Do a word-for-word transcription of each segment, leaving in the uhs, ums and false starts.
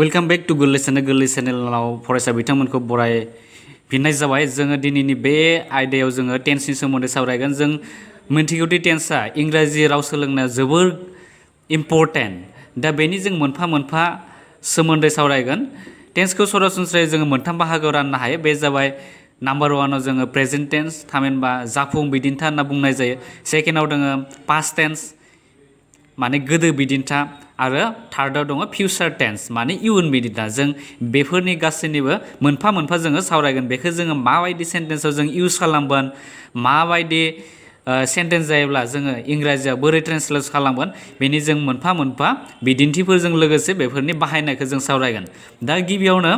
Welcome back to Gorlai channel. Gorlai चेनेलाव फरायसा बिथांमोनखौ बराय फिननाय जाबाय। जोङो दिनैनि बे आयदायाव जोङो टेन्सनि सोमोन्दै सावरायगोन। जों मोनथिगौदि टेन्सआ इंराजि राव सोलोंनाया जोबोर इम्पर्टेन्ट। दा बेनि जों मोनफा मोनफा सोमोन्दै सावरायगोन। टेन्सखौ सरासनस्रायै जोङो मोनथाम बाहागोआव राननो हायो। बे जाबाय नम्बर वन आव जोङो प्रेजेन्ट टेन्स थामहिनबा जाफुं बिदिन्था होनना बुंनाय जायो। सेकेन्डआव दङ पास्ट टेन्स माने गोदो बिदिन्था आरो थार्डआव दङ फ्यूचर टेन्स माने इयुन बिदिन्था। जों बेफोरनि गासैनिबो मोनफा मोनफा जोङो सावरायगोन। बेखौ जोङो माबायदि सेन्टेन्सआव जों इउज खालामगोन, माबायदि सेन्टेन्स जायोब्ला जोङो इंराजियाव बोरै ट्रान्सलेट खालामगोन, बेनि जों मोनफा मोनफा बिदिन्थिफोरजों लोगोसे बेफोरनि बाहायनायखौ जों सावरायगोन। दा गिबियावनो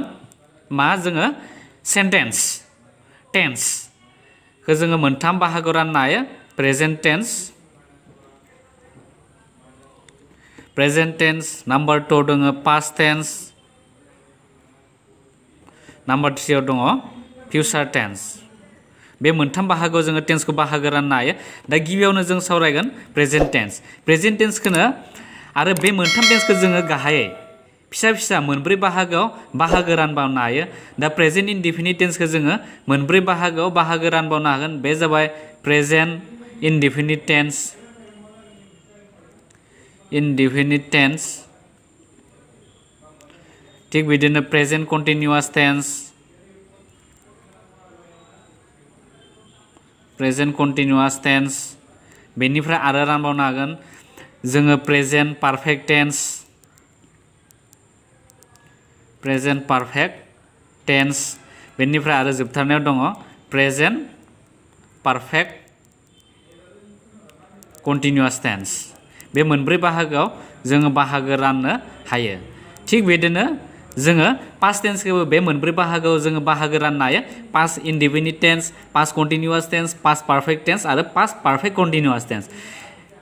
मा जोङो सेन्टेन्स टेन्स खौ जोङो मोनथाम बाहागोआव राननो हायो। Present tense present tense number two दङ पास्ट टेन्स, नम्बर थ्री आव दङ फ्यूचर टेन्स। बे मोनथाम बाहागोआव जोङो टेन्सखौ बाहागो राननो हायो। दा गिबियावनो जों सावरायगोन प्रेजेन्ट टेन्स। प्रेजेन्ट टेन्सखौनो आरो बे मोनथाम टेन्सखौ जोङो गाहायै फिसा फिसा मोनब्रै बाहागोआव बाहागो रानबावनो हायो। दा प्रेजेन्ट इनडिफिनिट टेन्सखौ जोङो मोनब्रै बाहागोआव बाहागो रानबावनो हागोन। बे जाबाय present indefinite tense indefinite tense, ठीक बिदिनो present continuous tense present continuous tense। बेनिफ्राय आरो रानबावनो हागोन जोङो present perfect tense present perfect tense। बेनिफ्राय आरो जोबथारनायाव दङ present perfect continuous tense। बे मोनब्रै बाहागोआव जोङो बाहागो राननो हायो। थिग बेदिनो जोङो पास्ट टेन्सखौबो बे मोनब्रै बाहागोआव जोङो बाहागो राननो हायो। Past indefinite tense, past continuous tense, past perfect tense आरो पास्ट पारफेक्ट कन्टिन्युवास टेन्स।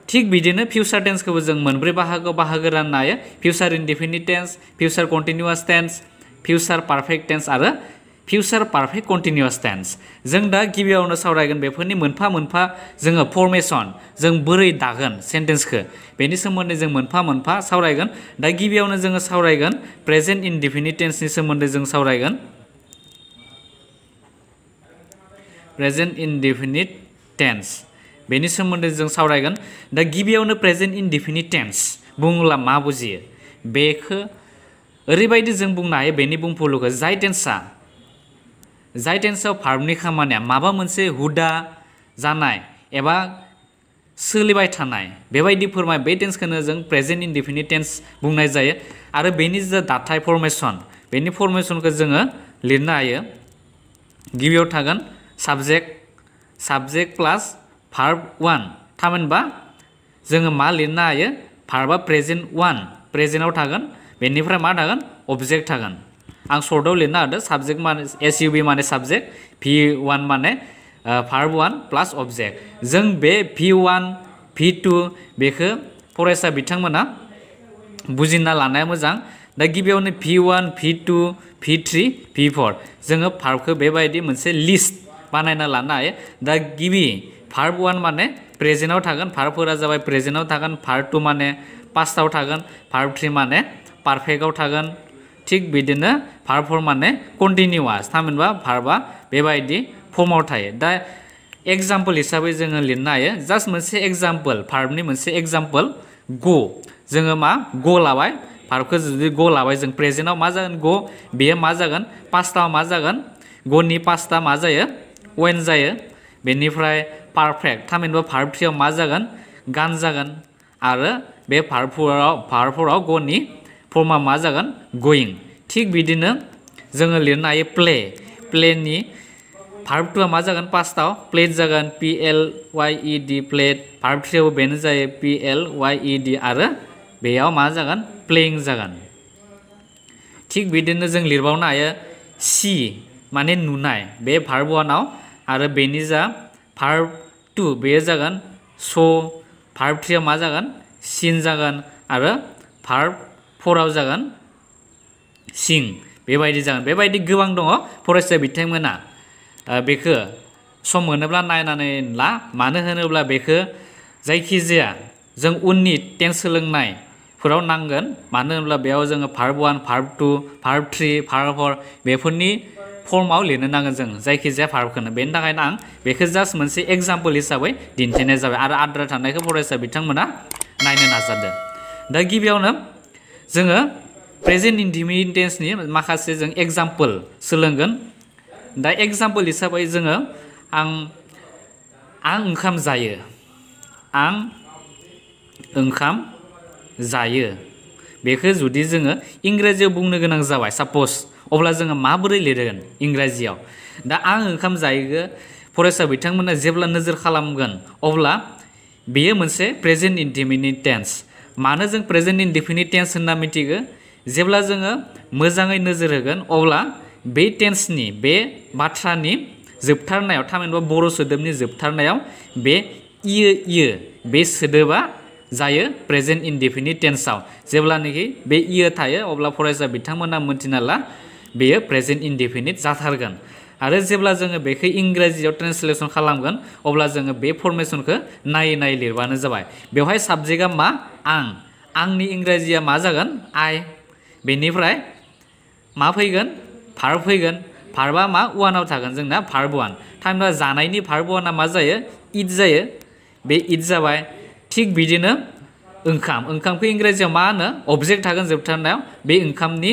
थिग बिदिनो फ्यूचर टेन्सखौबो जों मोनब्रै बाहागोआव बाहागो राननो हायो। Future indefinite tense, future continuous tense, future perfect tense आरो फ्यूचर पारफेक्ट कन्टिन्युवास टेन्स। जों दा गिबियावनो सावरायगोन बेफोरनि मोनफा मोनफा जोङो फर्मेशन, जों बोरै दागोन सेन्टेन्सखौ, बेनि सोमोन्दै जों मोनफा मोनफा सावरायगोन। दा गिबियावनो जोङो सावरायगोन प्रेजेन्ट इनडिफिनिट टेन्सनि सोमोन्दै जों सावरायगोन। प्रेजेन्ट इनडिफिनिट टेन्स बेनि सोमोन्दै जों सावरायगोन। दा गिबियावनो प्रेजेन्ट इनडिफिनिट टेन्स बुङोब्ला मा बुजियो, बेखौ ओरैबायदि जों बुंनो हायो बेनि बुंफुरलुखौ, जाय टेन्सआ जाय टेन्सआव भार्बनि खामानिया माबा मोनसे हुदा जानाय एबा सोलिबाय थानाय बेबायदि फोरमाय, बे टेन्सखौनो जों प्रेजेन्ट इनडिफिनिट टेन्स बुंनाय जायो। आरो बेनि जा दाथाय फर्मेशन, बेनि फर्मेशनखौ जोङो लिरनो हायो। गिबियाव थागोन साबजेक्ट साबजेक्ट प्लास भार्ब वान, थामहिनबा जोङो मा लिरनो हायो, भार्बआ प्रेजेन्ट वान प्रेजेन्टआव थागोन, बेनिफ्राय मा थागोन अबजेक्ट थागोन। आं शर्टआव लिरना होदो साबजेक्ट माने एस इउ बि माने साबजेक्ट, भि वान माने भार्ब वान प्लास अबजेक्ट। जों बे भि वान भि टू बेखौ फरायसा बिथांमोना बुजिना लानाया मोजां। दा गिबियावनो V one V two V three V four जोङो भार्बखौ बेबायदि मोनसे लिस्ट बानायना लानो हायो। दा गिबि भार्ब वान माने प्रेजेन्टआव थागोन, भार्बफोरा जाबाय प्रेजेन्टआव थागोन, भार्ब टू माने पास्टआव थागोन, भार्ब थ्री माने पारफेक्टआव थागोन। थिग बिदिनो भार्ब फोर माने कन्टिन्युवास, थामहिनबा भार्बआ बेबायदि फर्माव थायो। दा एग्जाम्पल हिसाबै जोङो लिरनो हायो, जास्ट मोनसे एग्जाम्पल भार्बनि मोनसे एग्जाम्पल गो, जोङो मा गो लाबाय, भार्बखौ जुदि गो लाबाय जों प्रेजेन्टआव मा जागोन गो, बेयो मा जागोन पास्टआव मा जागोन, ग'नि पास्टआ मा जायो वेन जायो। बेनिफ्राय पारफेक्ट थामहिनबा भार्ब थ्रिआव मा जागोन गान जागोन, आरो बे भार्ब फोराव भार्ब फोराव ग'नि फर्मा मा जागोन गोइं। थिग बिदिनो जोङो लिरनो हायो प्ले, प्लेनि भार्ब टू आ मा जागोन पास्टआव प्लेट जागोन, पि एल वाइ इ डि प्लेट, भार्ब थ्री आवबो बेनो जायो पि एल वाइ इ डि आरो बेयाव मा जागोन प्लेइं जागोन। थिग बिदिनो जों लिरबावनो हायो सि माने नुनाय, बे भार्ब वानाव आरो बेनि जा भार्ब टू बेयो जागोन स', भार्ब थ्री आ मा जागोन सिन जागोन आरो भार्ब फोराव जागोन सिं बेबायदि जागोन। बेबायदि गोबां दङ। फरायसा बिथांमोना बेखौ सम मोनोब्ला नायनानै ला, मानो होनोब्ला बेखौ जायखिजाया जों उननि टेन्स सोलोंनाय फोराव नांगोन मानो होनब्ला बेयाव जोङो verb one verb two verb three verb four बेफोरनि फर्मआव लिरनो नांगोन जों जायखि जाया verb खौनो बेनि थाखायनो आं बेखौ जस्ट मोनसे एग्जांपल हिसाबै दिन्थिनाय जाबाय आरो आद्रा थानायखौ फरायसा बिथांमोना नायनो नाजादों दा गिबियावनो जोङो प्रेजेन्ट इंडिफिनिट टेन्सनि माखासे जों एग्जांपल सोलोंगोन दा एग्जांपल हिसाबै जोङो आं आं ओंखाम जायो आं ओंखाम जायो बेखौ जुदि जोङो इंराजीआव बुंनो गोनां जाबाय सपोज अब्ला जोङो माबोरै लिरगोन इंराजीआव दा आं ओंखाम जायो फरायसा बिथांमोना जेब्ला नोजोर खालामगोन अब्ला बेयो मोनसे प्रेजेन्ट इंडिफिनिट टेन्स मानो जों प्रेजेन्ट इंडिफिनिट टेन्स होनना मिथिगो जेब्ला जोङो मोजाङै नोजोर होगोन अब्ला बे टेन्सनि बे बाथ्रानि जोबथारनायाव थामहिनबा बर' सोदोबनि जोबथारनायाव बे इयो इयो बे सोदोबा जायो प्रेजेन्ट इंडिफिनिट टेन्सआव जेब्लानाखि बे इयो थायो अब्ला फरायसा बिथांमोना मिथिना ला बेयो प्रेजेन्ट इंडिफिनिट जाथारगोन आरो जेब्ला जोङो बेखौ इंराजीआव ट्रान्सलेशन खालामगोन अब्ला जोङो बे फर्मेशनखौ नायै नायै लिरबानो जाबाय बेवहाय साबजेक्टआ मा आं आंनि इंराजीआ मा जागोन आइ बेनिफ्राय मा फैगोन verb फैगोन verbआ मा one आव थागोन जोंना verb one थामहिनबा जानायनि verb one आ मा जायो eat जायो बे eat जाबाय ठीक बिदिनो ओंखाम ओंखामखौ इंराजीआव मा होनो object थागोन जोबथारनायाव बे ओंखामनि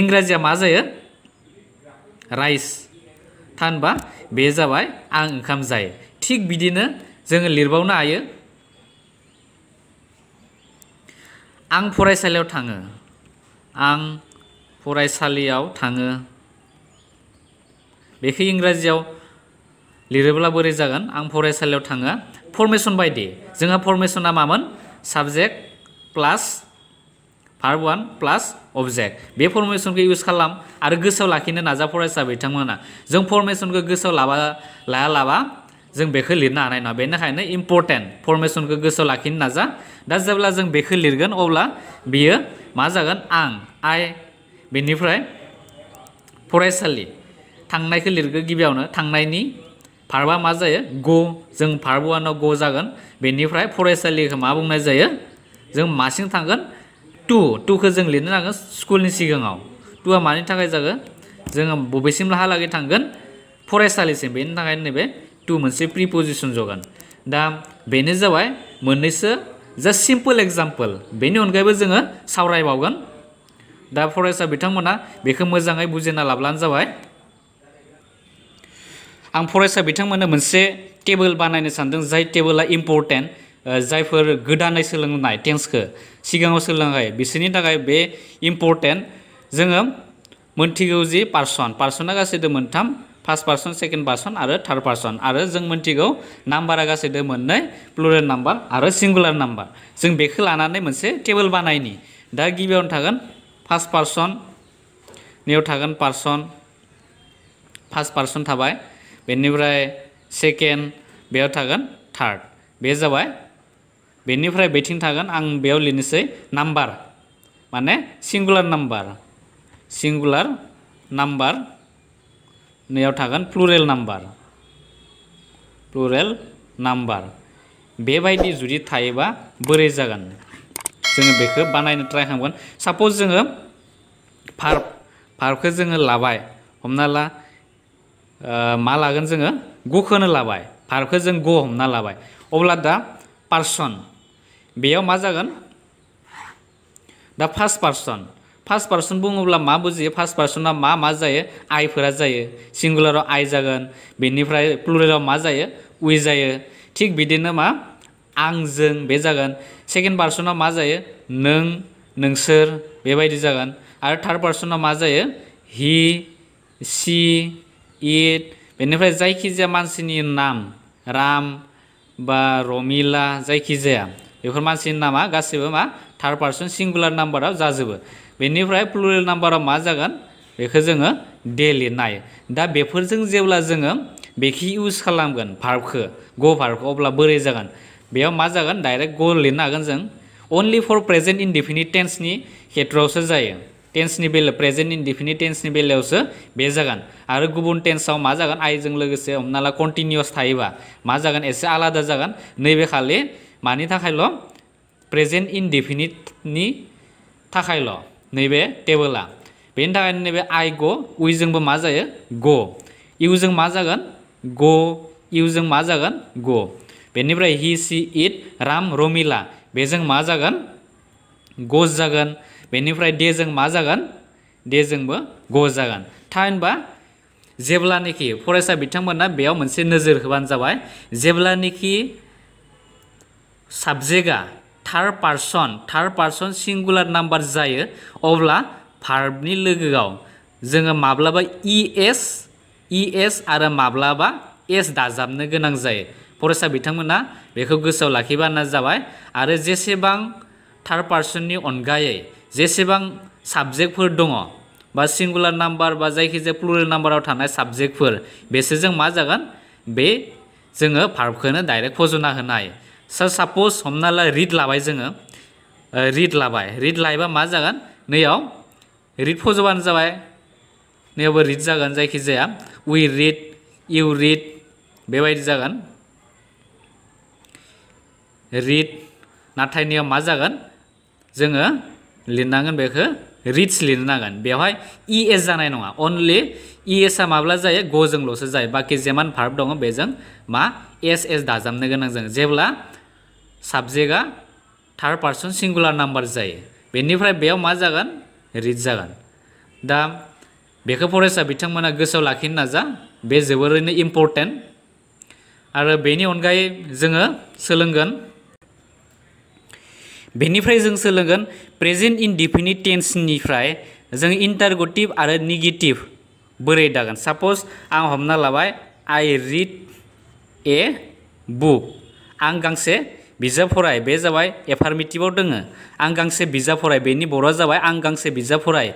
इंराजीआ मा जायो राइस थानबा बे जाबाय आं ओंखाम जायो ठीक बिदिनो जोङो लिरबावनो हायो आं फरायसालियाव थाङो आं फरायसालियाव थाङो बेखौ इंराजीआव लिरोब्ला बोरै जागोन आं फरायसालियाव थाङो फर्मेशन बायदि जोंहा फर्मेशनआ मामोन subject plus verb one plus object बे फर्मेशनखौ इउज खालाम आरो गोसोआव लाखिनो नाजा फरायसा बिथांमोना जों फर्मेशनखौ गोसोआव लाबा लाया लाबा जों बेखौ लिरनो हानाय नङा बेनिखायनो इम्पर्टेन्ट फर्मेशनखौ गोसोआव लाखिनो नाजा दा जेब्ला जों बेखौ लिरगोन अब्ला बियो मा जागोन आं आइ बेनिफ्राय फरायसालि थांनायखौ लिरगो गिबियावनो थांनायनि verb आ मा जायो go जों verb one आव go जागोन बेनिफ्राय फरायसालिखौ मा बुंनाय जायो जों मासिं थांगोन to to खौ जों लिरनो नांगोन स्कुलनि सिगाङाव to आ मानि थाखाय जागोन जों बबेसिम लाहालागै थांगोन फरायसालिसिम बेनि थाखायनो नैबे to मोनसे प्रिपोजिशन जगोन दा बेनो जाबाय मोननैसो जस्ट सिम्पल एग्जांपल बेनि अनगायैबो जोङो सावरायबावगोन दा फरायसा बिथांमोना बेखौ मोजाङै बुजिना लाब्लानो जाबाय आं फरायसा बिथांमोननो मोनसे टेबोल बानायनो सानदों जाय टेबोला इम्पर्टेन्ट जायफोर गोदानै सोलोंनाय टेन्सखौ सिगाङाव सोलोंनाय बिसोरनि थाखाय बे इम्पर्टेन्ट जोङो मोनथिगौ जे पार्सन पार्सना गासैबो मोनथाम फर्स्ट पार्सन सेकेन्ड पार्सन आरो थार्ड पार्सन आरो जों मोनथिगौ नाम्बारा गासैबो मोननै प्लुरल नाम्बार आरो सिंगुलार नाम्बार जों बेखौ लानानै मोनसे टेबोल बानायनि दा गिबियावनो थागोन फर्स्ट पार्सन नियाव थागोन पार्सन फर्स्ट पार्सन थाबाय बेनिफ्राय सेकेन्ड बेयाव थागोन थार्ड बे जाबाय बेनिफ्राय बेथिं थागोन आं बेयाव लिरनोसै नाम्बार माने सिंगुलार नाम्बार सिंगुलार नाम्बार नियाव थागोन प्लुरल नाम्बार प्लुरल नाम्बार बेबायदि जुदि थायोबा बोरै जागोन जोङो बेखौ बानायनो ट्राय खालामगोन सपोज जोङो verb verbखौ जोङो लाबाय हमना ला मा लागोन जोङो गखौनो लाबाय verbखौ जों go हमना लाबाय अब्ला दा person बेयाव मा जागोन दा first person फर्स्ट पार्सन बुङोब्ला मा बुजियो फर्स्ट पार्सनआ मा मा जायो आइफोरा जायो सिंगुलाराव आइ जागोन बेनिफ्राय प्लुरलाव मा जायो उइ जायो ठीक बिदिनो मा आं जों बे जागोन सेकेन्ड पार्सनआ मा जायो नों नोंसोर बेबायदि जागोन आरो थार्ड पार्सनआ मा जायो हि सि इट बेनिफ्राय जायखिजाया मानसिनि नाम राम बा रमिला जायखिजाया बेफोर मानसिनि नामा गासैबो मा थार्ड पार्सन सिंगुलार नाम्बाराव जाजोबो बेनिफ्राय प्लुरल नाम्बाराव मा जागोन बेखौ जोङो दे लिरनाय दा बेफोरजों जेब्ला जोङो बेखि इउज खालामगोन verbखौ go verbखौ अब्ला बोरै जागोन बेयाव मा जागोन डाइरेक्ट go लिरनो हागोन जों only for present indefinite tenseनि खेथ्रआवसो जायो टेन्सनि बेला प्रेजेन्ट इंडिफिनिट टेन्सनि बेलायावसो बे जागोन आरो गुबुन टेन्सआव मा जागोन आइजों लोगोसे हमना ला कन्टिन्युअस थायोबा मा जागोन एसे आलादा जागोन नैबे खालि मानि थाखायल' present indefinite ni थाखायल नैबे टेबला बेनि थाखायनो नैबे I go we जोंबो मा जायो go you जों मा जागोन go you जों मा जागोन go बेनिफ्राय he she it Ram Romila बेजों मा जागोन goes जागोन बेनिफ्राय they जों मा जागोन they जोंबो goes जागोन थाइनबा जेब्लानिखि फरायसा बिथांमोना बेयाव मोनसे नोजोर होबानो जाबाय जेब्लानिखि सब्जेक्टआ third person third person singular number जायो अब्ला verbनि लोगोआव जोङो माब्लाबा es es आरो माब्लाबा s दाजाबनो गोनां जायो फरायसा बिथांमोना बेखौ गोसोआव लाखिबानो जाबाय आरो जेसेबां third personनि अनगायै जेसेबां सब्जेक्टफोर दङ बा singular number बा जायखिजाया plural numberआव थानाय सब्जेक्टफोर बेसेजों मा जागोन बे जोङो verbखौनो डाइरेक्ट फज'ना होनो हायो So suppose हमना ला read लाबाय जोङो read लाबाय read लायबा मा जागोन नैयाव read फज'बानो जाबाय नैयावबो read जागोन जायखि जाया we read you read बेबायदि जागोन read नाथाय नैयाव मा जागोन जोङो लिरनांगोन बेखौ reads लिरनो नांगोन बेवहाय es जानाय नङा only es आ माब्ला जायो go जोंल'सो जायो बाकी जेमान verb दङ बेजों मा s s दाजाबनो गोनां जायो जेब्ला सब्जेक्टआ third person singular number जायो बेनिफ्राय बेयाव मा जागोन read जागोन दा बेखौ फरायसा बिथांमोना गोसोआव लाखिनो नाजा बे जोबोरैनो इम्पर्टेन्ट आरो बेनि अनगायै जोङो सोलोंगोन बेनिफ्राय जों सोलोंगोन प्रेजेन्ट इनडिफिनिट टेन्स निफ्राय जों इंटारोगेटिव आरो नेगेटिव बोरै दागोन सपोज आं हमना लाबाय I read a book आं गांसे बिजाब फराय बे जाबाय एफार्मेटिभआव दोङो आं गांसे बिजाब फराय बेनि बर'आ जाबाय आं गांसे बिजाब फराय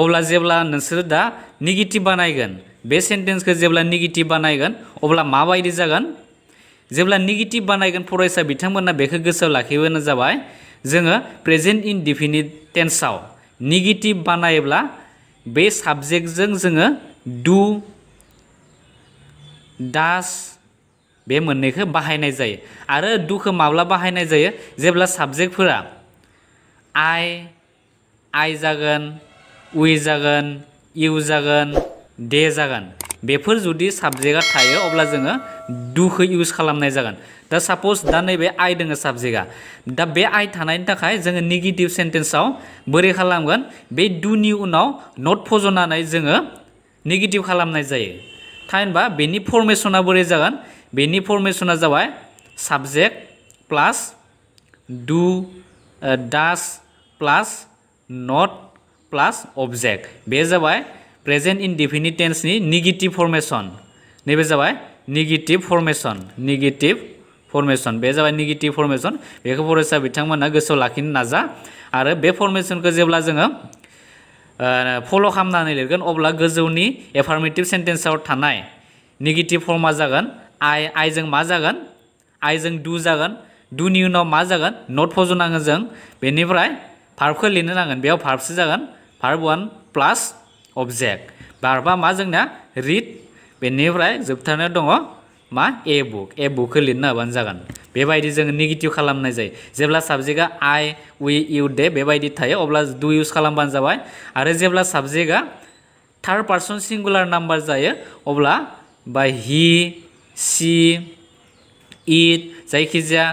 अब्ला जेब्ला नोंसोर दा नेगेटिव बानायगोन बे सेन्टेन्सखौ जेब्ला नेगेटिव बानायगोन अब्ला माबायदि जागोन जेब्ला नेगेटिव बानायगोन फरायसा बिथांमोना बेखौ गोसोआव लाखिबानो जाबाय जोङो प्रेजेन्ट इनडिफिनिट टेन्सआव नेगेटिभ बानायोब्ला बे सब्जेक्टजों जोङो डु डास बे मोननैखौ बाहायनाय जायो आरो डुखौ माब्ला बाहायनाय जायो जेब्ला सब्जेक्टफोरा आइ आइ जागोन उइ जागोन इउ जागोन दे जागोन बेफोर जुदि सब्जेक्टआ थायो अब्ला जोङो डुखौ इउज खालामनाय जागोन दा सपोज दा नैबे आइ दङ सब्जेक्टआ दा बे आइ थानायनि थाखाय जोङो नेगेटिभ सेन्टेन्सआव बोरै खालामगोन बे डुनि उनाव नट फज'नानै जोङो नेगेटिभ खालामनाय जायो थाइनबा बेनि फर्मेशनआ बोरै जागोन बेनि फर्मेशनआ जाबाय subject plus do does plus not plus object बे जाबाय प्रेजेन्ट इनडिफिनिट टेन्सनि नेगेटिभ फर्मेशन नैबे जाबाय नेगेटिभ फर्मेशन नेगेटिभ फर्मेशन बे जाबाय नेगेटिभ फर्मेशन बेखौ फरायसा बिथांमोना गोसोआव लाखिनो नाजा आरो बे फर्मेशनखौ जेब्ला जोङो फल' खालामनानै लिरगोन अब्ला गोजौनि एफार्मेटिभ सेन्टेन्सआव थानाय नेगेटिभ फर्मा जागोन आइ आइ जों मा जागोन आइ जों डु जागोन डुनि उनाव मा जागोन नट फज'नांगोन जों बेनिफ्राय भार्बखौ लिरनो नांगोन बेयाव भार्बसो जागोन भार्ब वान प्लास अबजेक्ट भार्बआ मा जोंना रिड बेनिफ्राय जोबथारनायाव दङ मा ए बुक ए बुकखौ लिरना होबानो जागोन बेबायदि जों नेगेटिभ खालामनाय जायो जेब्ला सब्जेक्टआ आइ उइ इउ दे बेबायदि थायो अब्ला डु इउज खालामबानो जाबाय आरो जेब्ला सब्जेक्टआ थार्ड पार्सन सिंगुलार नाम्बार जायो अब्ला बा हि सि इट जायखिजाया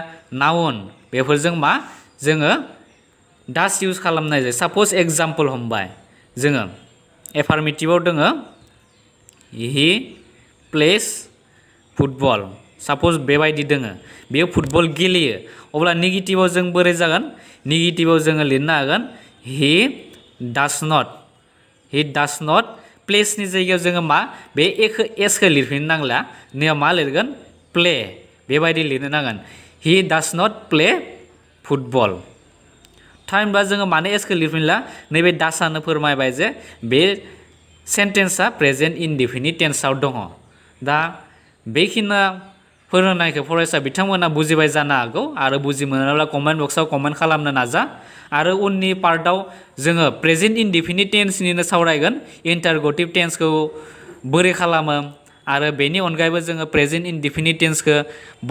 नाउन बेफोरजों मा जोङो डास इउज खालामनाय जायो सपोज एग्जाम्पल हमबाय जोङो एफार्मेटिभआव दोङो हि प्लेस फुटबल सपोज बेबायदि दोङो बेयो फुटबल गेलेयो अब्ला नेगेटिभआव जों बोरै जागोन नेगेटिभआव जोङो लिरनो हागोन हि डास नट हि डास नट प्लेसनि जायगायाव जोङो मा बे एखौ एसखौ लिरफिननो नांला नैयाव मा लिरगोन प्ले बेबायदि लिरनो नांगोन he does not play football थाइनबा जोङो माने एसखौ लिरफिनला नैबे डासआनो फोरमायबाय जे बे सेन्टेन्सआ प्रेजेन्ट इनडिफिनिट टेन्सआव दङ दा बेखिना फोरोंनायखौ फरायसा बिथांमोना बुजिबाय जानो हागौ आरो बुजि मोनाब्ला कमेन्ट बक्सआव कमेन्ट खालामनो नाजा आरो उननि पार्टआव जोङो प्रेजेन्ट इनडिफिनिट टेन्सनिनो सावरायगोन इंटारोगेटिव टेन्सखौ बोरै खालामो आरो बेनि अनगायैबो जोङो प्रेजेन्ट इनडिफिनिट टेन्सखौ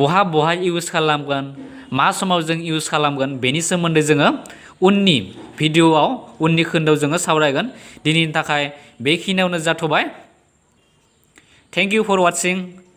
बहा बहा इउज खालामगोन मा समाव जों इउज खालामगोन बेनि सोमोन्दै जोङो उननि भिडिअआव उननि खोन्दोआव जोङो सावरायगोन दिनैनि थाखाय बेखिनियावनो जाथबाय थैंक यू फॉर वाचिंग।